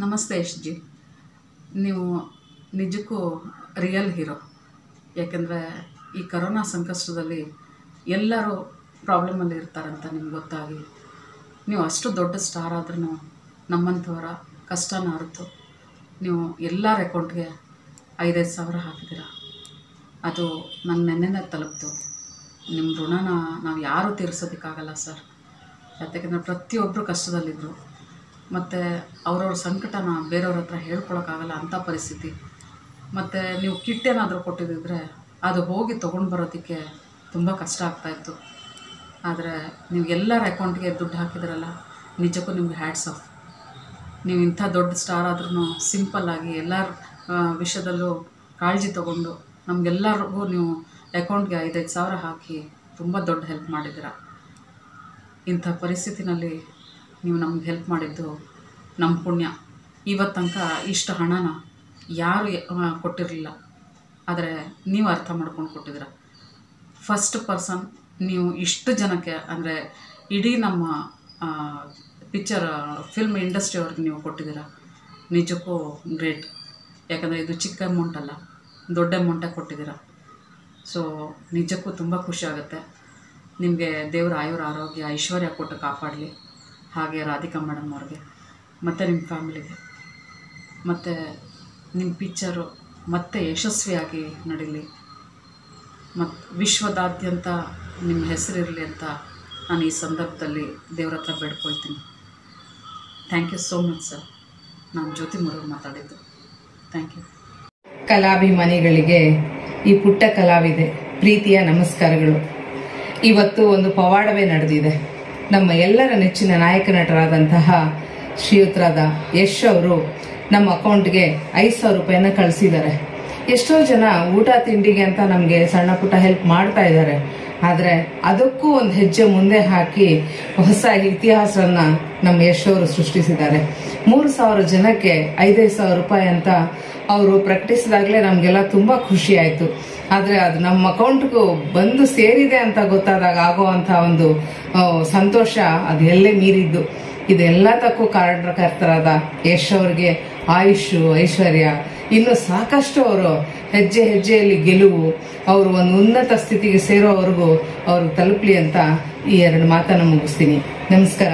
ನಮಸ್ತೆ ಯಶ್ ಜಿ, ನೀವು ನಿಜಕ್ಕೂ ರಿಯಲ್ ಹೀರೋ. ಯಾಕೆಂದರೆ ಈ ಕರೋನಾ ಸಂಕಷ್ಟದಲ್ಲಿ ಎಲ್ಲರೂ ಪ್ರಾಬ್ಲಮಲ್ಲಿ ಇರ್ತಾರಂತ ನಿಮ್ಗೆ ಗೊತ್ತಾಗಿ ನೀವು ಅಷ್ಟು ದೊಡ್ಡ ಸ್ಟಾರ್ ಆದ್ರೂ ನಮ್ಮಂಥವರ ಕಷ್ಟನ ಅರಿತು ನೀವು ಎಲ್ಲರ ಅಕೌಂಟ್ಗೆ 5,000 ಹಾಕಿದ್ದೀರ. ಅದು ನನ್ನ ನೆನ್ನೆನೇ ತಲುಪ್ತು. ನಿಮ್ಮ ಋಣನ ನಾವು ಯಾರೂ ತೀರಿಸೋದಕ್ಕಾಗಲ್ಲ ಸರ್. ಯಾಕೆಂದರೆ ಪ್ರತಿಯೊಬ್ಬರು ಕಷ್ಟದಲ್ಲಿದ್ದರು, ಮತ್ತು ಅವ್ರವ್ರ ಸಂಕಟನ ಬೇರೆಯವ್ರ ಹತ್ರ ಹೇಳ್ಕೊಳಕ್ಕಾಗಲ್ಲ ಅಂಥ ಪರಿಸ್ಥಿತಿ. ಮತ್ತು ನೀವು ಕಿಟ್ಟೇನಾದರೂ ಕೊಟ್ಟಿದ್ದಿದ್ರೆ ಅದು ಹೋಗಿ ತೊಗೊಂಡು ಬರೋದಕ್ಕೆ ತುಂಬ ಕಷ್ಟ ಆಗ್ತಾಯಿತ್ತು. ಆದರೆ ನೀವು ಎಲ್ಲರ ಅಕೌಂಟ್ಗೆ ದುಡ್ಡು ಹಾಕಿದ್ರಲ್ಲ, ನಿಜಕ್ಕೂ ನಿಮ್ಗೆ ಹ್ಯಾಟ್ಸ್ ಆಫ್. ನೀವು ಇಂಥ ದೊಡ್ಡ ಸ್ಟಾರ್ ಆದ್ರೂ ಸಿಂಪಲ್ಲಾಗಿ ಎಲ್ಲರ ವಿಷಯದಲ್ಲೂ ಕಾಳಜಿ ತೊಗೊಂಡು ನಮಗೆಲ್ಲರಿಗೂ ನೀವು ಅಕೌಂಟ್ಗೆ 5,000 ಹಾಕಿ ತುಂಬ ದೊಡ್ಡ ಹೆಲ್ಪ್ ಮಾಡಿದ್ದೀರ. ಇಂಥ ಪರಿಸ್ಥಿತಿನಲ್ಲಿ ನೀವು ನಮ್ಗೆ ಹೆಲ್ಪ್ ಮಾಡಿದ್ದು ನಮ್ಮ ಪುಣ್ಯ. ಇವತ್ತು ತನಕ ಇಷ್ಟು ಹಣನ ಯಾರು ಕೊಟ್ಟಿರಲಿಲ್ಲ, ಆದರೆ ನೀವು ಅರ್ಥ ಮಾಡ್ಕೊಂಡು ಕೊಟ್ಟಿದ್ದೀರ. ಫಸ್ಟ್ ಪರ್ಸನ್ ನೀವು ಇಷ್ಟು ಜನಕ್ಕೆ, ಅಂದರೆ ಇಡೀ ನಮ್ಮ ಫಿಲ್ಮ್ ಇಂಡಸ್ಟ್ರಿಯವ್ರಿಗೆ ನೀವು ಕೊಟ್ಟಿದ್ದೀರ. ನಿಜಕ್ಕೂ ಗ್ರೇಟ್. ಯಾಕಂದರೆ ಇದು ಚಿಕ್ಕ ಅಮೌಂಟ್ ಅಲ್ಲ, ದೊಡ್ಡ ಅಮೌಂಟಾಗಿ ಕೊಟ್ಟಿದ್ದೀರ. ಸೊ ನಿಜಕ್ಕೂ ತುಂಬ ಖುಷಿ ಆಗುತ್ತೆ. ನಿಮಗೆ ದೇವರ ಆಯುರ ಆರೋಗ್ಯ ಐಶ್ವರ್ಯ ಕೊಟ್ಟು ಕಾಪಾಡಲಿ, ಹಾಗೆ ರಾಧಿಕಾ ಮೇಡಮ್ ಅವ್ರಿಗೆ ಮತ್ತು ನಿಮ್ಮ ಫ್ಯಾಮಿಲಿಗೆ. ಮತ್ತು ನಿಮ್ಮ ಪಿಕ್ಚರು ಮತ್ತೆ ಯಶಸ್ವಿಯಾಗಿ ನಡೀಲಿ, ಮತ್ತು ವಿಶ್ವದಾದ್ಯಂತ ನಿಮ್ಮ ಹೆಸರಿರಲಿ ಅಂತ ನಾನು ಈ ಸಂದರ್ಭದಲ್ಲಿ ದೇವ್ರ ಹತ್ರ ಬೇಡ್ಕೊಳ್ತೀನಿ. Thank you so much sir. ನಾನು ಜ್ಯೋತಿ ಮುರೂರು ಮಾತಾಡಿದ್ದು. Thank you. ಕಲಾಭಿಮಾನಿಗಳಿಗೆ ಈ ಪುಟ್ಟ ಕಲಾವಿದೆ ಪ್ರೀತಿಯ ನಮಸ್ಕಾರಗಳು. ಇವತ್ತು ಒಂದು ಪವಾಡವೇ ನಡೆದಿದೆ. ನಮ್ಮ ಎಲ್ಲರ ನೆಚ್ಚಿನ ನಾಯಕ ನಟರಾದಂತಹ ಶ್ರೀಯುತರಾದ ಯಶ್ ಅವರು ನಮ್ಮ ಅಕೌಂಟ್ಗೆ 5,000 ರೂಪಾಯಿನ ಕಳಿಸಿದ್ದಾರೆ. ಎಷ್ಟೋ ಜನ ಊಟ ತಿಂಡಿಗೆ ಅಂತ ನಮಗೆ ಸಣ್ಣ ಪುಟ್ಟ ಹೆಲ್ಪ್ ಮಾಡ್ತಾ ಇದ್ದಾರೆ, ಆದರೆ ಅದಕ್ಕೂ ಒಂದು ಹೆಜ್ಜೆ ಮುಂದೆ ಹಾಕಿ ಹೊಸ ಇತಿಹಾಸವನ್ನ ನಮ್ಮ ಯಶ್ ಅವರು ಸೃಷ್ಟಿಸಿದ್ದಾರೆ. 3,000 ಜನಕ್ಕೆ 5,000 ರೂಪಾಯಿ ಅಂತ ಅವರು ಪ್ರಕಟಿಸಿದಾಗಲೇ ನಮಗೆಲ್ಲ ತುಂಬ ಖುಷಿ ಆಯಿತು. ಆದರೆ ಅದು ನಮ್ಮ ಅಕೌಂಟ್ಗೂ ಬಂದು ಸೇರಿದೆ ಅಂತ ಗೊತ್ತಾದಾಗ ಆಗೋವಂಥ ಒಂದು ಸಂತೋಷ ಅದು ಎಲ್ಲೇ ಮೀರಿದ್ದು. ಇದೆಲ್ಲದಕ್ಕೂ ಕಾರಣಕರ್ತರಾದ ಯಶ್ ಅವರಿಗೆ ಆಯುಷು ಐಶ್ವರ್ಯ, ಇನ್ನು ಸಾಕಷ್ಟು ಅವರು ಹೆಜ್ಜೆ ಹೆಜ್ಜೆಯಲ್ಲಿ ಗೆಲುವು, ಅವರು ಒಂದು ಉನ್ನತ ಸ್ಥಿತಿಗೆ ಸೇರೋವರೆಗೂ ಅವರು ತಲುಪಲಿ ಅಂತ ಈ ಎರಡು ಮಾತನ್ನು ಮುಗಿಸ್ತೀನಿ. ನಮಸ್ಕಾರ.